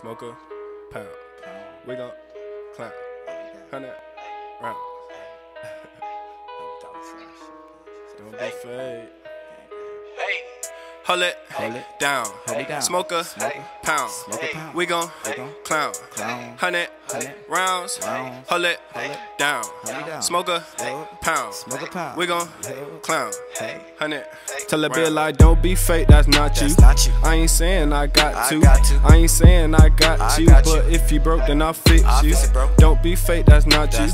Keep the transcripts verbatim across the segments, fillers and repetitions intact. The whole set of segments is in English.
Smoke a pound. We gon' climb. Hundred rounds. Don't be fake. Hold it, hold it down, hold it down. Smoke a pound. We gon' clown. Hundred rounds. Hold it down. Smoke a pound. We gon' clown. Hundred. Tell a bitch like don't be fake. That's not you. I ain't saying I got to. I ain't saying I got you. But if you broke, then I'll fix you. Don't be fake. That's not you.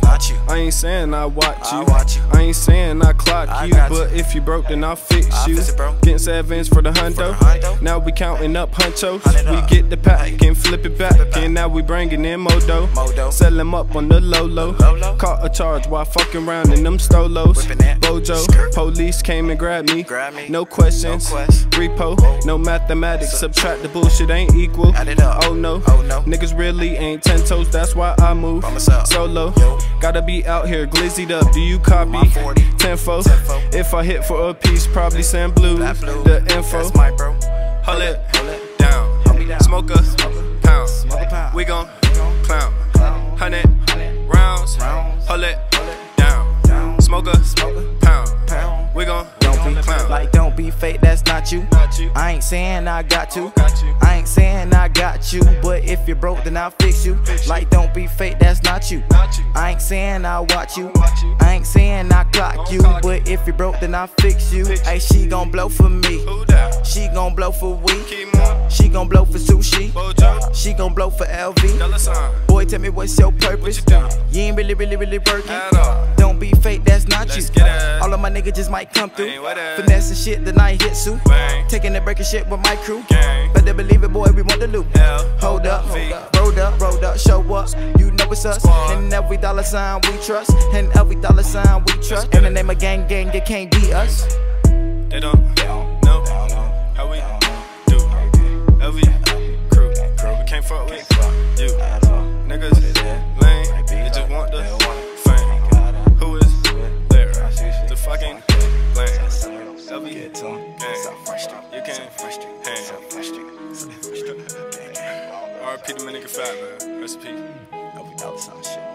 I ain't saying I watch you. I ain't saying I clock you. But if you broke, then I'll fix you. Getting sevens for the hundo. Now we counting up hunchos. We get the pack and flip it back, and now we bringing in Modo. Sell him up on the low low. Caught a charge while fucking round in them stolos. Bojo, police came and grabbed me. No questions, repo, no mathematics. Subtract the bullshit ain't equal. Oh no, niggas really ain't ten toes. That's why I move solo. Gotta be out here glizzied up. Do you copy? Tenfo. If I hit for a piece, probably send blue. The info. That's my bro. Hold it down. Smoke a pound. We gon' clown. Hundred rounds. Hold it down. Smoke a pound. We gon' clown. Like don't be fake. That's not you. I ain't saying I got to. I ain't saying I got you. But if you're broke, then I'll fix you. Like don't be fake. That's not you. I ain't saying I watch you. I ain't saying I clock you. But if you're broke, then I'll fix you. Hey, she gon' blow for me. She gon' blow for weed. She gon' blow for sushi. She gon' blow for L V. Boy, tell me what's your purpose. You ain't really, really, really working. Don't be fake, that's not you. All of my niggas just might come through. Finesse and shit, then I hit suit. Taking a break and shit with my crew. Better believe it, boy, we want the loot. Hold up, rolled up, rolled up, show up. You know it's us. And every dollar sign we trust. And every dollar sign we trust. In the name of gang, gang, it can't be us. They don't know how we do. Every crew, we can't fuck with you. Niggas lame, they just want the fame. Who is there? The fucking lame. Every gang, you can't hang. R P to my nigga Fat Man, rest in peace.